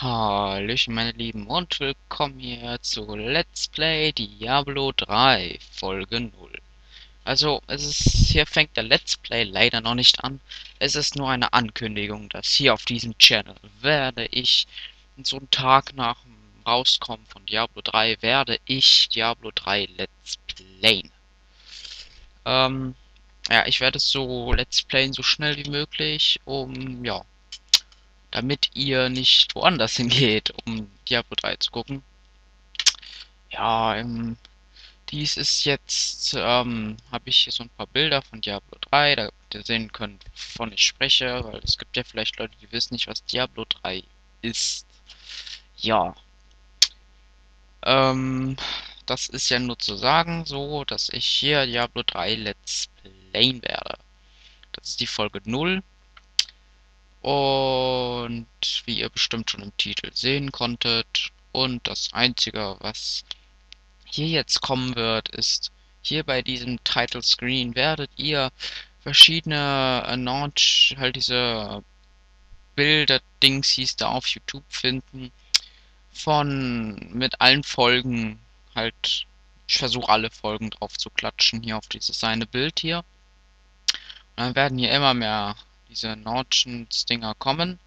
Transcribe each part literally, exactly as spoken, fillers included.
Hallöchen meine Lieben und willkommen hier zu Let's Play Diablo drei Folge null. Also es ist, hier fängt der Let's Play leider noch nicht an. Es ist nur eine Ankündigung, dass hier auf diesem Channel werde ich so einen Tag nach dem Rauskommen von Diablo drei werde ich Diablo drei Let's Playen. Ähm, ja, ich werde es so Let's Playen so schnell wie möglich, um, ja, damit ihr nicht woanders hingeht, um Diablo drei zu gucken. Ja, ähm, dies ist jetzt, ähm, habe ich hier so ein paar Bilder von Diablo drei, da ihr sehen könnt, wovon ich spreche, weil es gibt ja vielleicht Leute, die wissen nicht, was Diablo drei ist. Ja, ähm, das ist ja nur zu sagen, so, dass ich hier Diablo drei Let's Playen werde. Das ist die Folge null. Und wie ihr bestimmt schon im Titel sehen konntet. Und das Einzige, was hier jetzt kommen wird, ist, hier bei diesem Title Screen werdet ihr verschiedene äh, Notch, halt diese Bilder-Dings hieß da auf YouTube finden. Von, mit allen Folgen, halt, ich versuche alle Folgen drauf zu klatschen, hier auf dieses eine Bild hier. Und dann werden hier immer mehr diese Notchen-Dinger kommen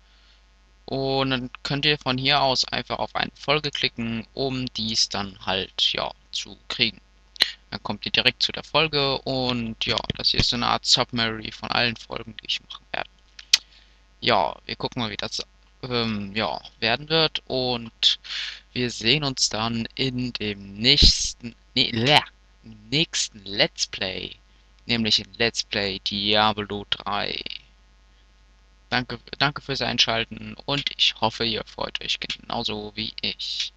und dann könnt ihr von hier aus einfach auf eine Folge klicken, um dies dann halt, ja, zu kriegen. Dann kommt ihr direkt zu der Folge und ja, das hier ist so eine Art Summary von allen Folgen, die ich machen werde. Ja, wir gucken mal, wie das ähm, ja, werden wird und wir sehen uns dann in dem nächsten, nee, leer, nächsten Let's Play, nämlich in Let's Play Diablo drei. Danke, danke fürs Einschalten und ich hoffe, ihr freut euch genauso wie ich.